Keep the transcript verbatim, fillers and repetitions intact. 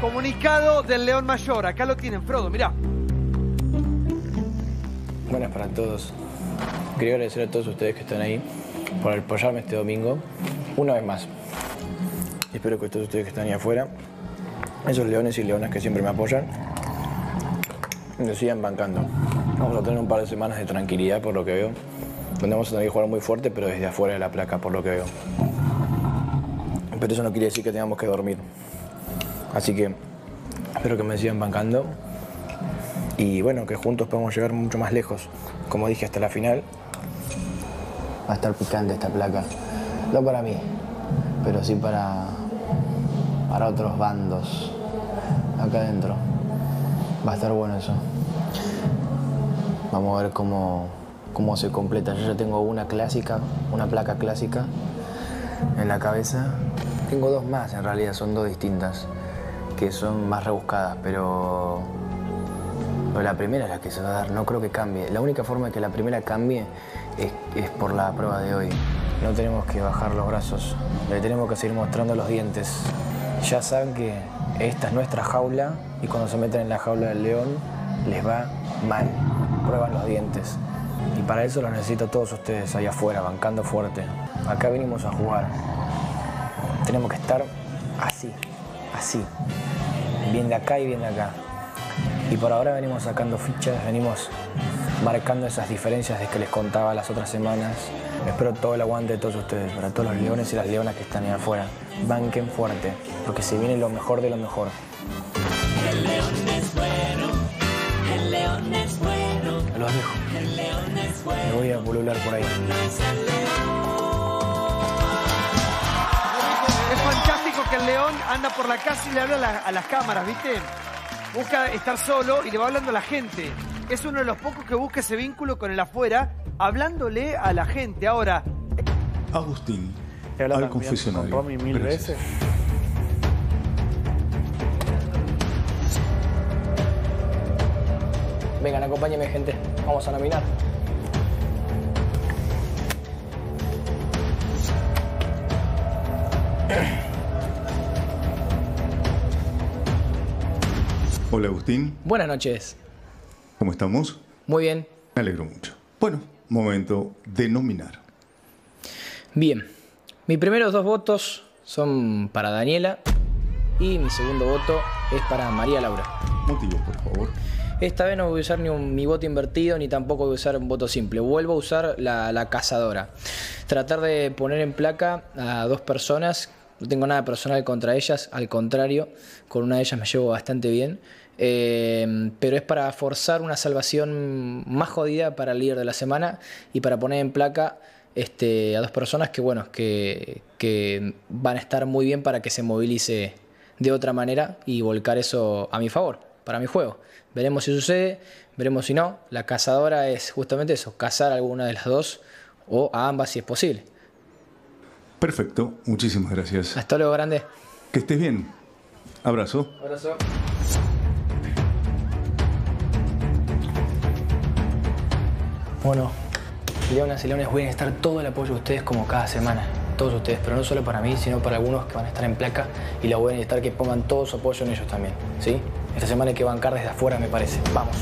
Comunicado del León Mayor. Acá lo tienen, Frodo, mirá. Buenas para todos. Quiero agradecer a todos ustedes que están ahí por apoyarme este domingo, una vez más. Espero que todos ustedes que están ahí afuera, esos leones y leonas que siempre me apoyan, me sigan bancando. Vamos a tener un par de semanas de tranquilidad, por lo que veo. Donde vamos a tener que jugar muy fuerte, pero desde afuera de la placa, por lo que veo. Pero eso no quiere decir que tengamos que dormir. Así que espero que me sigan bancando. Y bueno, que juntos podamos llegar mucho más lejos. Como dije, hasta la final. Va a estar picante esta placa. No para mí, pero sí para, para otros bandos. Acá adentro. Va a estar bueno eso. Vamos a ver cómo, cómo se completa. Yo ya tengo una clásica, una placa clásica en la cabeza. Tengo dos más en realidad, son dos distintas, que son más rebuscadas, pero... pero la primera es la que se va a dar, no creo que cambie. La única forma de que la primera cambie es, es por la prueba de hoy. No tenemos que bajar los brazos, le tenemos que seguir mostrando los dientes. Ya saben que esta es nuestra jaula y cuando se meten en la jaula del león les va mal. Prueban los dientes. Y para eso los necesito a todos ustedes allá afuera, bancando fuerte. Acá vinimos a jugar. Tenemos que estar así, así. Bien de acá y bien de acá. Y por ahora venimos sacando fichas, venimos marcando esas diferencias de que les contaba las otras semanas. Espero todo el aguante de todos ustedes, para todos los leones y las leonas que están ahí afuera. Banquen fuerte, porque se viene lo mejor de lo mejor. El león es bueno, el león es bueno. Me los dejo. El león es bueno. Me voy a pulular por ahí. Es fantástico que el león anda por la casa y le habla a, la, a las cámaras, ¿viste? Busca estar solo y le va hablando a la gente. Es uno de los pocos que busca ese vínculo con el afuera, hablándole a la gente. Ahora... Agustín, al confesionario. Con Romy mil veces. Vengan, acompáñenme, gente. Vamos a nominar. Hola, Agustín. Buenas noches. ¿Cómo estamos? Muy bien. Me alegro mucho. Bueno, momento de nominar. Bien. Mis primeros dos votos son para Daniela y mi segundo voto es para María Laura. Motivos, por favor. Esta vez no voy a usar ni un, mi voto invertido ni tampoco voy a usar un voto simple. Vuelvo a usar la, la cazadora. Tratar de poner en placa a dos personas. No tengo nada personal contra ellas, al contrario, con una de ellas me llevo bastante bien. Eh, pero es para forzar una salvación más jodida para el líder de la semana y para poner en placa este, a dos personas que, bueno, que, que van a estar muy bien para que se movilice de otra manera y volcar eso a mi favor, para mi juego. Veremos si sucede, veremos si no. La cazadora es justamente eso, cazar a alguna de las dos o a ambas si es posible. Perfecto, muchísimas gracias. Hasta luego, grande. Que estés bien. Abrazo. Abrazo. Bueno, leonas y leones, voy a necesitar todo el apoyo de ustedes como cada semana. Todos ustedes, pero no solo para mí, sino para algunos que van a estar en placa y la voy a necesitar que pongan todo su apoyo en ellos también, ¿sí? Esta semana hay que bancar desde afuera, me parece. Vamos.